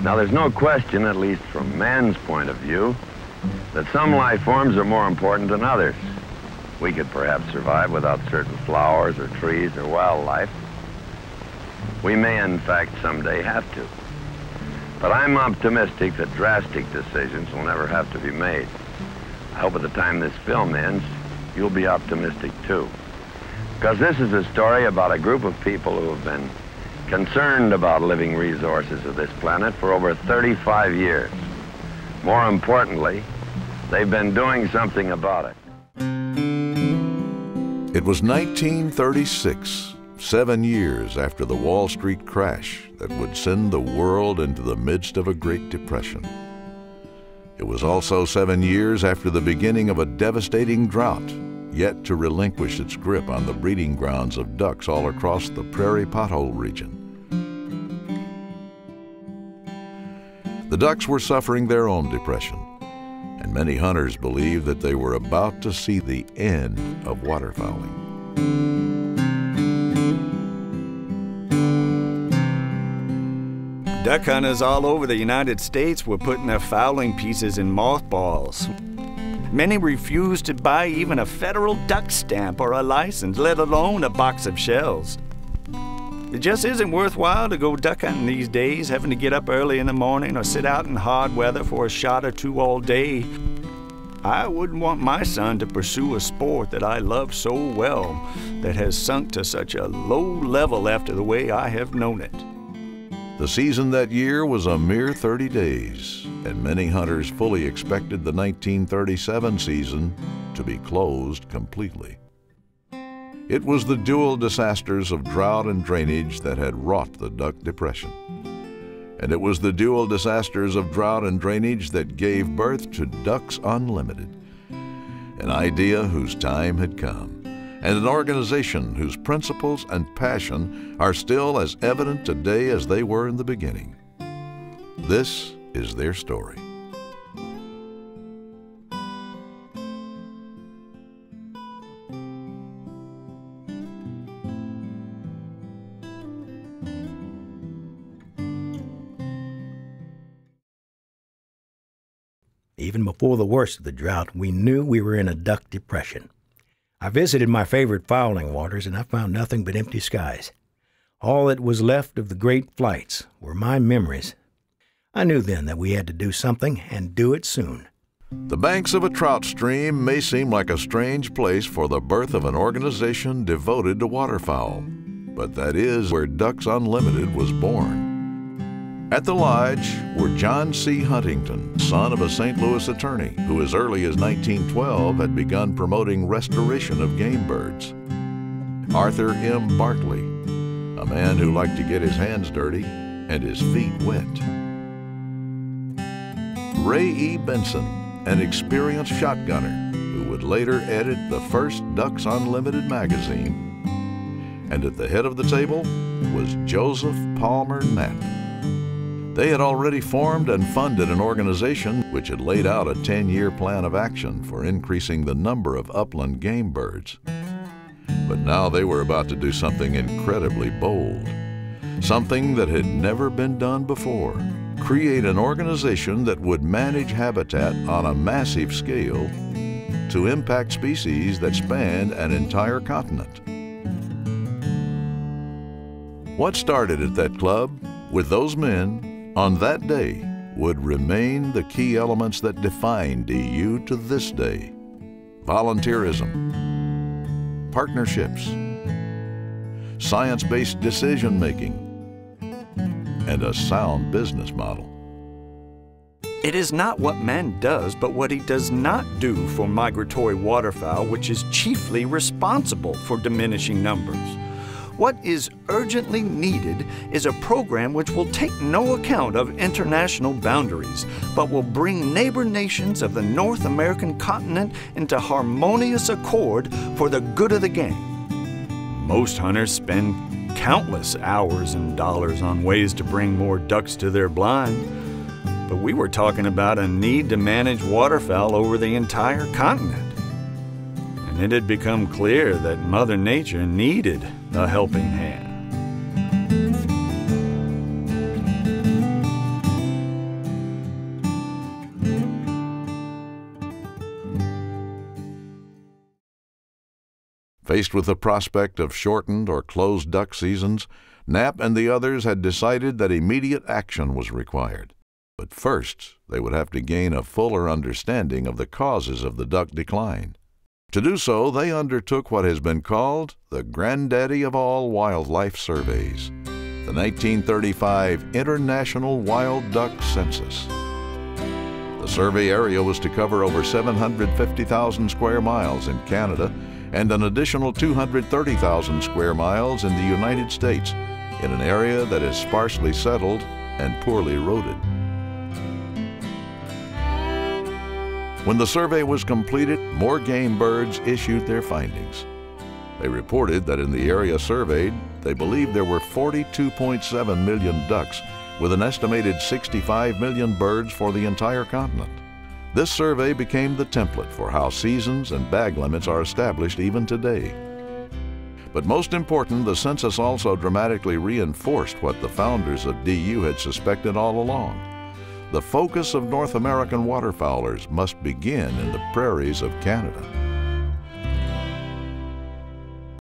Now, there's no question, at least from man's point of view, that some life forms are more important than others. We could perhaps survive without certain flowers or trees or wildlife. We may, in fact, someday have to. But I'm optimistic that drastic decisions will never have to be made. I hope at the time this film ends, you'll be optimistic too. Because this is a story about a group of people who have been concerned about living resources of this planet for over 35 years. More importantly, they've been doing something about it. It was 1936, 7 years after the Wall Street crash that would send the world into the midst of a Great Depression. It was also 7 years after the beginning of a devastating drought, yet to relinquish its grip on the breeding grounds of ducks all across the prairie pothole region. The ducks were suffering their own depression, and many hunters believed that they were about to see the end of waterfowling. Duck hunters all over the United States were putting their fowling pieces in mothballs. Many refused to buy even a federal duck stamp or a license, let alone a box of shells. It just isn't worthwhile to go duck hunting these days, having to get up early in the morning or sit out in hard weather for a shot or two all day. I wouldn't want my son to pursue a sport that I love so well, that has sunk to such a low level after the way I have known it. The season that year was a mere 30 days, and many hunters fully expected the 1937 season to be closed completely. It was the dual disasters of drought and drainage that had wrought the duck depression. And it was the dual disasters of drought and drainage that gave birth to Ducks Unlimited, an idea whose time had come, and an organization whose principles and passion are still as evident today as they were in the beginning. This is their story. Even before the worst of the drought, we knew we were in a duck depression. I visited my favorite fowling waters, and I found nothing but empty skies. All that was left of the great flights were my memories. I knew then that we had to do something, and do it soon. The banks of a trout stream may seem like a strange place for the birth of an organization devoted to waterfowl, but that is where Ducks Unlimited was born. At the lodge were John C. Huntington, son of a St. Louis attorney who as early as 1912 had begun promoting restoration of game birds. Arthur M. Barkley, a man who liked to get his hands dirty and his feet wet. Ray E. Benson, an experienced shotgunner who would later edit the first Ducks Unlimited magazine. And at the head of the table was Joseph Palmer Knapp. They had already formed and funded an organization which had laid out a 10-year plan of action for increasing the number of upland game birds. But now they were about to do something incredibly bold, something that had never been done before. Create an organization that would manage habitat on a massive scale to impact species that spanned an entire continent. What started at that club with those men on that day would remain the key elements that define DU to this day. Volunteerism, partnerships, science-based decision-making, and a sound business model. It is not what man does, but what he does not do for migratory waterfowl, which is chiefly responsible for diminishing numbers. What is urgently needed is a program which will take no account of international boundaries, but will bring neighbor nations of the North American continent into harmonious accord for the good of the game. Most hunters spend countless hours and dollars on ways to bring more ducks to their blind, but we were talking about a need to manage waterfowl over the entire continent. It had become clear that Mother Nature needed a helping hand. Faced with the prospect of shortened or closed duck seasons, Knapp and the others had decided that immediate action was required. But first, they would have to gain a fuller understanding of the causes of the duck decline. To do so, they undertook what has been called the granddaddy of all wildlife surveys, the 1935 International Wild Duck Census. The survey area was to cover over 750,000 square miles in Canada and an additional 230,000 square miles in the United States, in an area that is sparsely settled and poorly roaded. When the survey was completed, more game birds issued their findings. They reported that in the area surveyed, they believed there were 42.7 million ducks, with an estimated 65 million birds for the entire continent. This survey became the template for how seasons and bag limits are established even today. But most important, the census also dramatically reinforced what the founders of DU had suspected all along. The focus of North American waterfowlers must begin in the prairies of Canada.